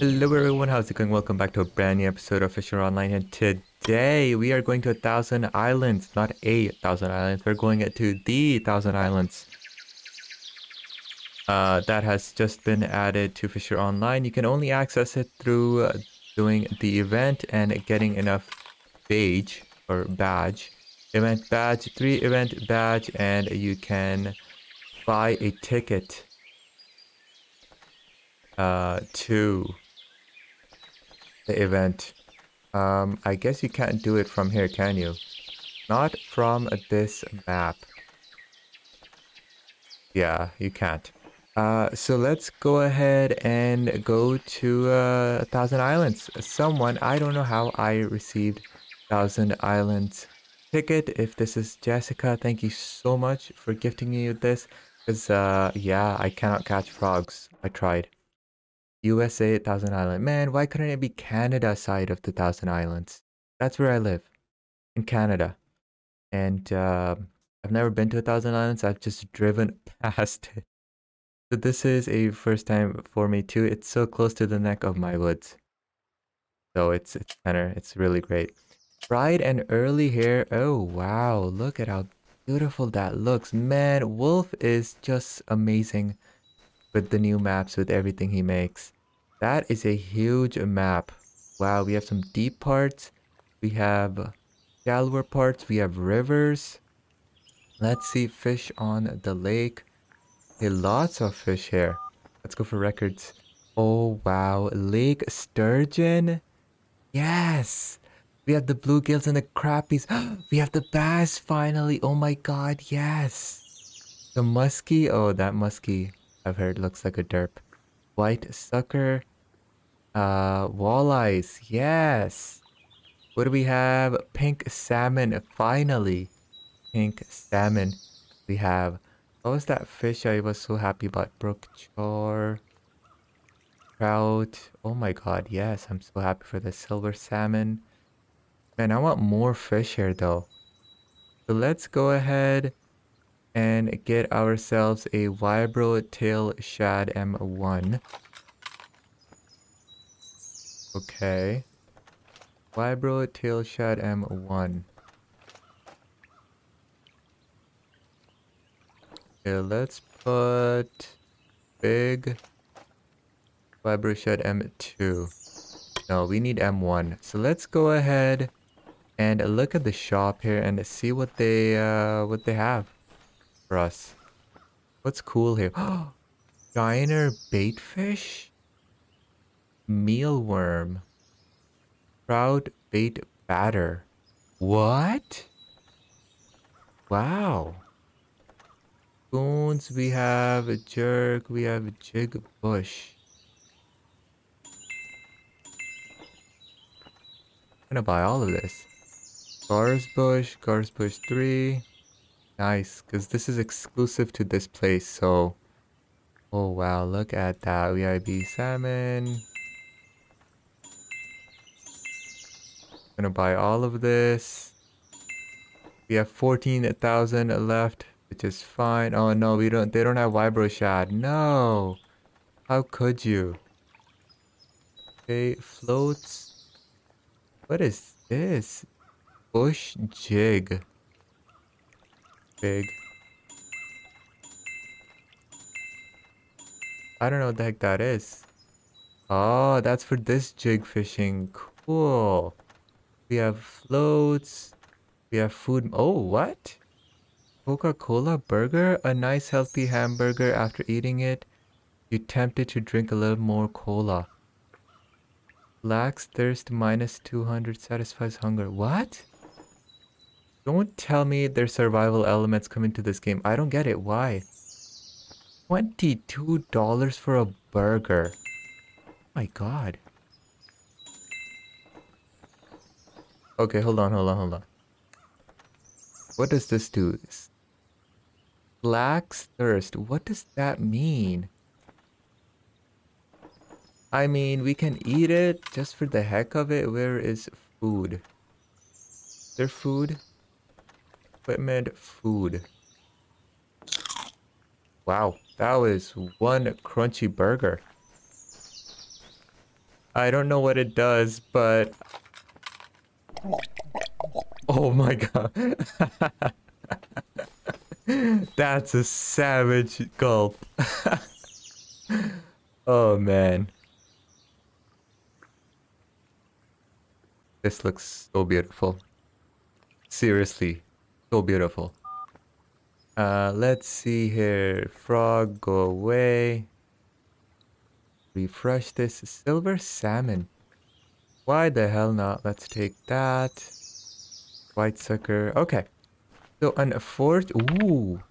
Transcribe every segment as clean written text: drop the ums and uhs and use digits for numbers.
Hello everyone, how's it going? Welcome back to a brand new episode of Fisher Online, and today we are going to 1,000 Islands, not 1,000 Islands, we're going to the 1,000 Islands. That has just been added to Fisher Online. You can only access it through doing the event and getting enough badge or badge. Event badge, 3 event badge, and you can buy a ticket to the event. I guess you can't do it from here, can you? Not from this map. Yeah, you can't. So let's go ahead and go to 1,000 Islands. Someone, I don't know how I received 1,000 Islands ticket. If this is Jessica, thank you so much for gifting me with this, because yeah, I cannot catch frogs. I tried. USA 1,000 Island. Man, why couldn't it be Canada side of the 1,000 Islands? That's where I live, in Canada, and I've never been to 1,000 Islands. I've just driven past it. So this is a first time for me too. It's so close to the neck of my woods, so it's center. It's really great. Bright and early here. Oh wow! Look at how beautiful that looks. Man, Wolf is just amazing with the new maps, with everything he makes. That is a huge map. Wow, we have some deep parts, we have shallower parts, we have rivers. Let's see, fish on the lake. Hey, lots of fish here. Let's go for records. Oh wow, lake sturgeon. Yes, we have the bluegills and the crappies. We have the bass finally. Oh my god, yes. The muskie. Oh, that muskie, I've heard, looks like a derp. White sucker, walleyes, yes. What do we have? Pink salmon, finally. Pink salmon. We have, what was that fish I was so happy about? Brook char, trout. Oh my god, yes, I'm so happy for the silver salmon. Man, I want more fish here though. So let's go ahead and get ourselves a Vibro Tail Shad M1. Okay. Vibro Tail Shad M1. Okay, let's put big Vibro Shad M2. No, we need M1. So let's go ahead and look at the shop here and see what they have for us. What's cool here? Diner baitfish, mealworm, trout bait batter. What? Wow. Spoons, we have a jerk, we have a jig bush. I'm gonna buy all of this. Gars bush 3. Nice, because this is exclusive to this place, so... Oh wow, look at that. VIB salmon. I'm gonna buy all of this. We have 14,000 left, which is fine. Oh no, we don't. They don't have Vibro Shad. No! How could you? Okay, floats. What is this? Bush jig. Big. I don't know what the heck that is. Oh, that's for this jig fishing. Cool. We have floats. We have food. Oh, what? Coca-Cola burger? A nice healthy hamburger. After eating it, you're tempted to drink a little more cola. Lacks thirst -200. Satisfies hunger. What? Don't tell me there's survival elements come into this game. I don't get it. Why? $22 for a burger. Oh my god. Okay, hold on. What does this do? Lacks thirst. What does that mean? I mean, we can eat it just for the heck of it. Where is food? Is there food? Equipment, food. Wow, that was one crunchy burger. I don't know what it does, but... Oh my god. That's a savage gulp. Oh man. This looks so beautiful. Seriously, so beautiful. Let's see here. Frog, go away. Refresh this. Silver salmon. Why the hell not? Let's take that. White sucker. Okay. So an fourth. Ooh.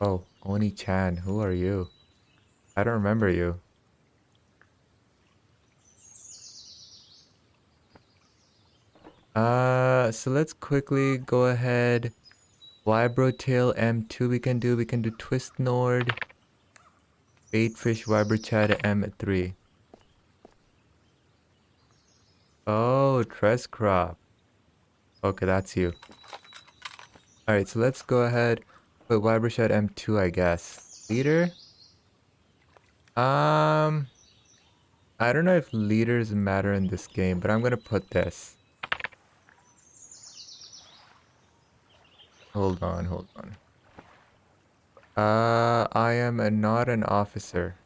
Oh, Oni-chan. Who are you? I don't remember you. So let's quickly go ahead. Vibro Tail M2 we can do twist Nord. Baitfish Vibro Shad M3. Oh, dress crop. Okay, that's you. Alright, so let's go ahead with Vibro Shad M2, I guess. Leader? I don't know if leaders matter in this game, but I'm gonna put this. Hold on. I am not an officer.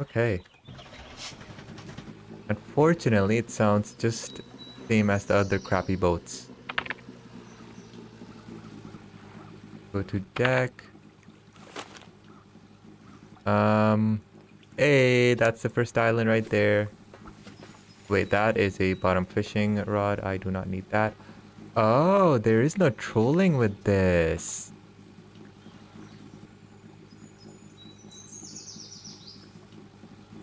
Okay. Unfortunately, it sounds just same as the other crappy boats. Go to deck. Hey, that's the first island right there. Wait, that is a bottom fishing rod. I do not need that. Oh, there is no trolling with this.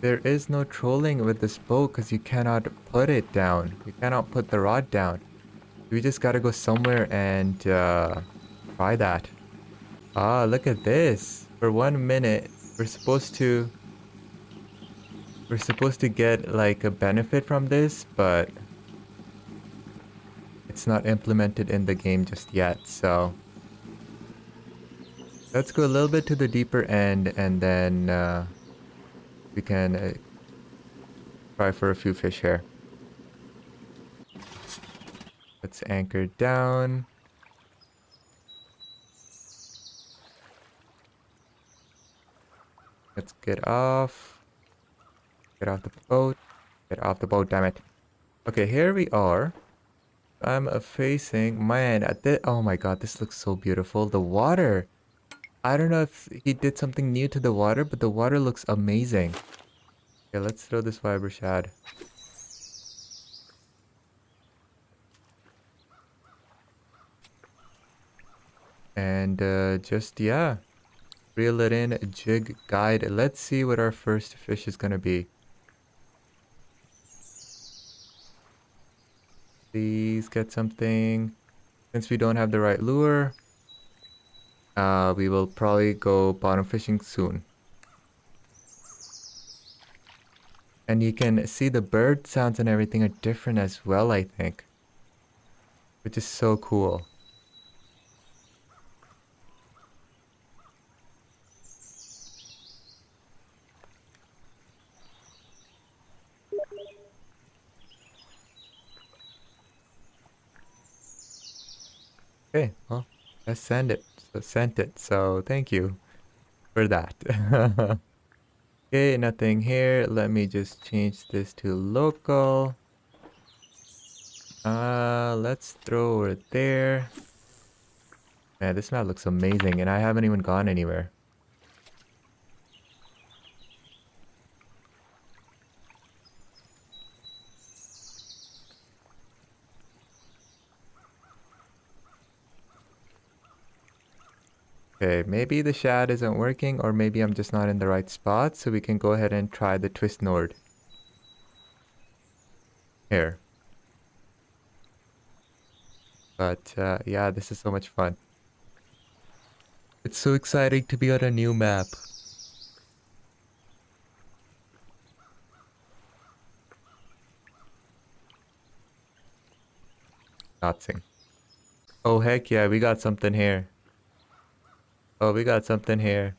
There is no trolling with this boat because you cannot put it down. You cannot put the rod down. We just gotta go somewhere and try that. Ah, look at this. For 1 minute, we're supposed to get like a benefit from this, but it's not implemented in the game just yet. So let's go a little bit to the deeper end, and then we can try for a few fish here. Let's anchor down. Let's get off. Get off the boat. Get off the boat, damn it. Okay, here we are. I'm facing... Man, at this... Oh my god, this looks so beautiful. The water. I don't know if he did something new to the water, but the water looks amazing. Okay, let's throw this Vibro Shad. And just, yeah. Reel it in, jig, guide. Let's see what our first fish is gonna be. Please get something. Since we don't have the right lure, we will probably go bottom fishing soon. And you can see the bird sounds and everything are different as well, I think. Which is so cool. Okay, well, I sent it, so thank you for that. Okay, nothing here. Let me just change this to local. Let's throw it there. Man, this map looks amazing, and I haven't even gone anywhere. Okay, maybe the shad isn't working, or maybe I'm just not in the right spot, so we can go ahead and try the twist Nord. Here. But, yeah, this is so much fun. It's so exciting to be on a new map. Nothing. Oh, heck yeah, we got something here. Oh, we got something here.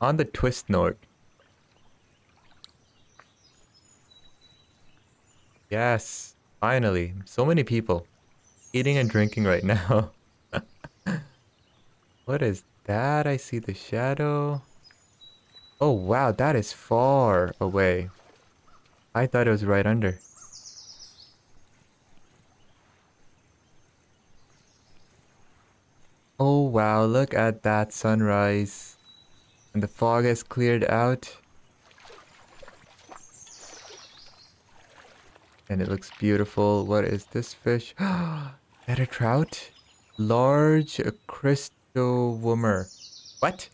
On the twist Nord. Yes, finally. So many people eating and drinking right now. What is that? I see the shadow. Oh, wow, that is far away. I thought it was right under. Oh, wow, look at that sunrise. And the fog has cleared out. And it looks beautiful. What is this fish? Is that a trout? Large Christie womer. What?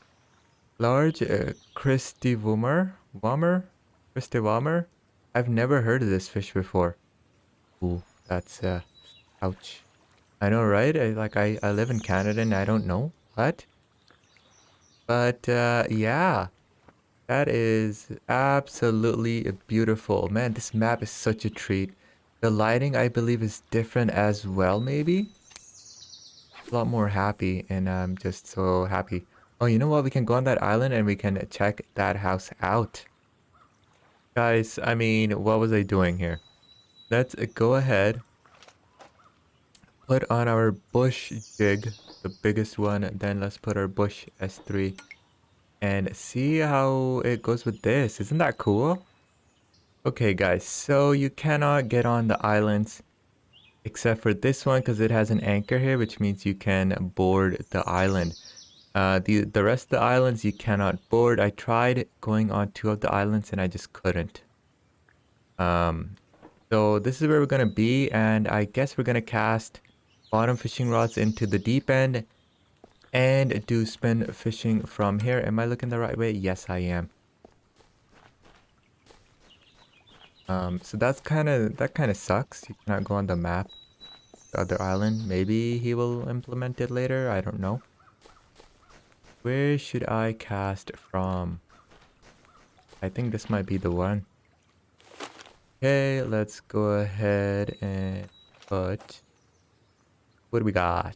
Large Christie womer? Christie womer? I've never heard of this fish before. Ooh, that's ouch. I know, right? I live in Canada and I don't know what. But yeah, that is absolutely beautiful. Man, this map is such a treat. The lighting, I believe, is different as well, maybe? A lot more happy, and I'm just so happy. Oh, you know what? We can go on that island and we can check that house out. Guys, I mean, what was I doing here? Let's go ahead. Put on our bush jig, the biggest one. Then let's put our bush S3 and see how it goes with this. Isn't that cool? Okay, guys, so you cannot get on the islands except for this one because it has an anchor here, which means you can board the island. The rest of the islands you cannot board. I tried going on 2 of the islands and I just couldn't. So this is where we're going to be, and I guess we're going to cast bottom fishing rods into the deep end and do spin fishing from here. Am I looking the right way? Yes, I am. So that kind of sucks. You cannot go on the map, the other island. Maybe he will implement it later. I don't know. Where should I cast from? I think this might be the one. Okay, let's go ahead and put... What do we got?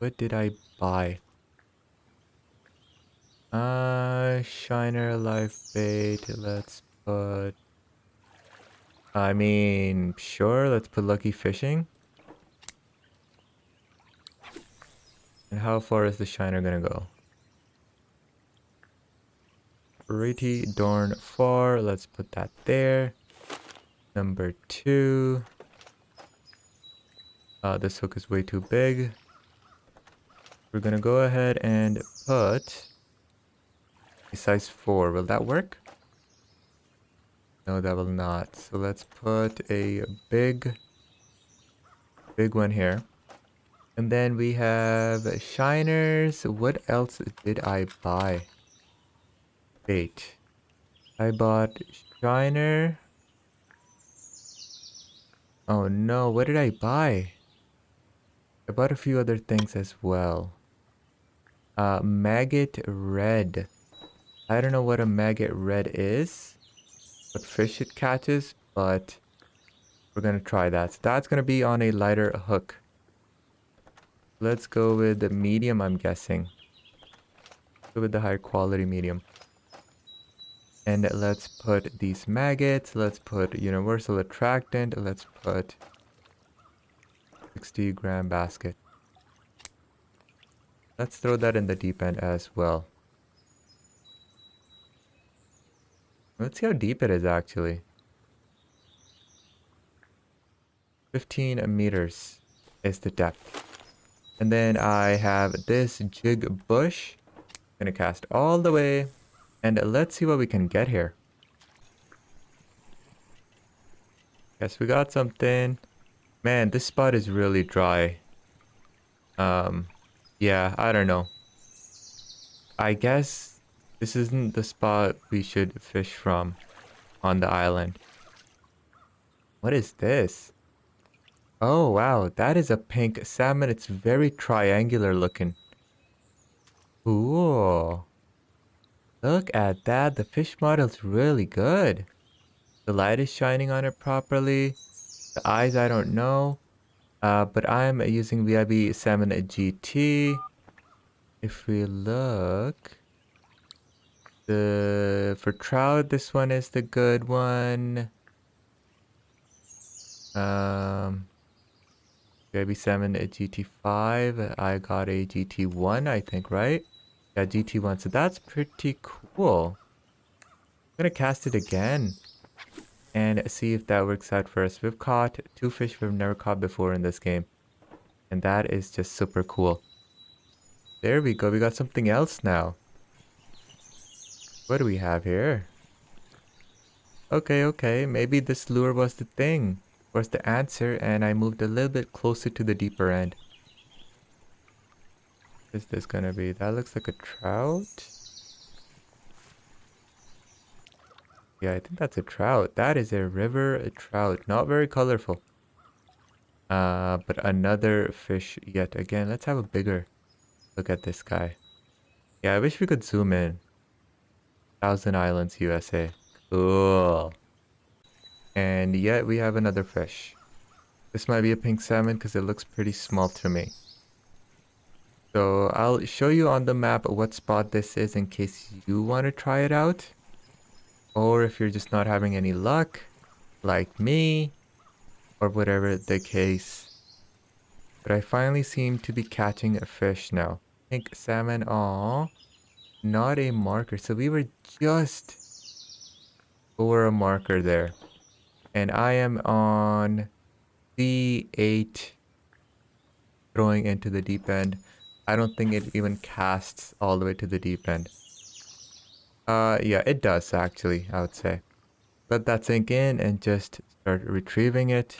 What did I buy? Shiner, live bait. Let's put... I mean, sure, let's put lucky fishing. And how far is the shiner gonna go? Pretty darn far. Let's put that there. Number 2. This hook is way too big. We're gonna go ahead and put a size 4. Will that work? No, that will not. So let's put a big one here. And then we have shiners. What else did I buy? Bait. I bought shiner. Oh no, what did I buy? I bought a few other things as well. Maggot red. I don't know what a maggot red is, what fish it catches, but we're gonna try that. So that's gonna be on a lighter hook. Let's go with the medium, I'm guessing. Go with the higher quality medium. And let's put these maggots, let's put universal attractant, let's put 60-gram basket. Let's throw that in the deep end as well. Let's see how deep it is actually. 15 meters is the depth. And then I have this jig bush. I'm gonna cast all the way. And let's see what we can get here. Guess we got something. Man, this spot is really dry. Yeah, I don't know. I guess this isn't the spot we should fish from on the island. What is this? Oh, wow, that is a pink salmon. It's very triangular looking. Ooh. Look at that, the fish model's really good. The light is shining on it properly. The eyes, I don't know. But I'm using Vib Salmon GT. If we look, for trout, this one is the good one. Vib Salmon GT5. I got a GT1, I think, right? Yeah, GT1. So that's pretty cool. I'm gonna cast it again and see if that works out for us. We've caught two fish we've never caught before in this game, and that is just super cool. There we go. We got something else now. What do we have here? Okay, okay. Maybe this lure was the thing. Was the answer, and I moved a little bit closer to the deeper end. What is this gonna be? That looks like a trout. Yeah, I think that's a trout. That is a river trout. Not very colorful. But another fish yet again. Let's have a bigger look at this guy. Yeah, I wish we could zoom in. Thousand Islands, USA. Cool. And yet we have another fish. This might be a pink salmon because it looks pretty small to me. So I'll show you on the map what spot this is in case you want to try it out. Or if you're just not having any luck, like me, or whatever the case. But I finally seem to be catching a fish now. Pink salmon, aww. Not a marker. So we were just over a marker there. And I am on C8, throwing into the deep end. I don't think it even casts all the way to the deep end. Yeah, it does actually, I would say. Let that sink in and just start retrieving it.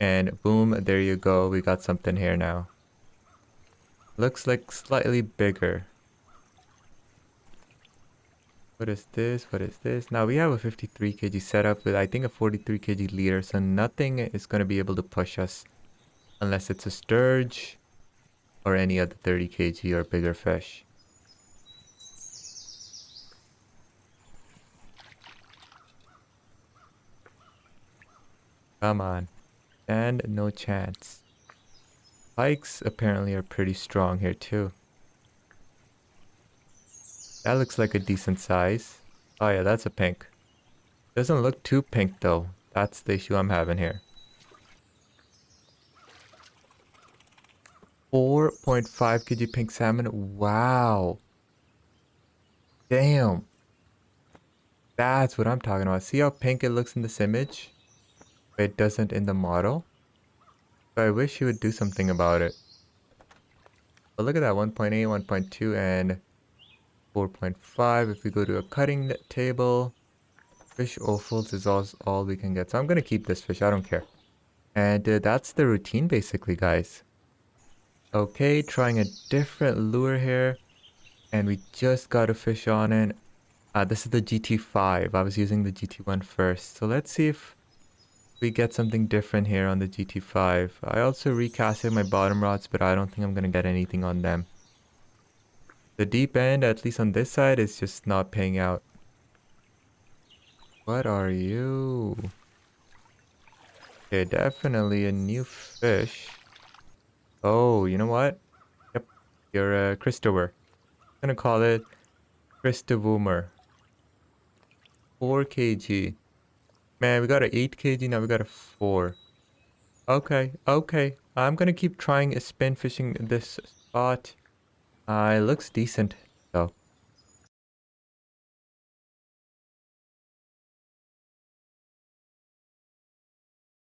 And boom, there you go. We got something here now. Looks like slightly bigger. What is this? What is this? Now we have a 53 kg setup with I think a 43 kg leader. So nothing is going to be able to push us unless it's a sturge or any other 30 kg or bigger fish. Come on. And no chance. Pikes apparently are pretty strong here too. That looks like a decent size. Oh yeah, that's a pink. Doesn't look too pink though. That's the issue I'm having here. 4.5 kg pink salmon. Wow. Damn. That's what I'm talking about. See how pink it looks in this image? It doesn't in the model. So I wish you would do something about it. But look at that, 1.8, 1.2, and 4.5. If we go to a cutting table, fish offals is all we can get. So I'm going to keep this fish, I don't care. And that's the routine basically, guys. Okay, trying a different lure here. And we just got a fish on it. This is the GT5. I was using the GT1 first. So let's see if we get something different here on the GT5. I also recasted my bottom rods, but I don't think I'm going to get anything on them. The deep end, at least on this side, is just not paying out. What are you? Okay, definitely a new fish. Oh, you know what? Yep, you're a Christower. I'm going to call it Christie womer. 4 kg. Man, we got an 8 kg, now we got a 4. Okay, okay. I'm gonna keep trying spin fishing this spot. It looks decent.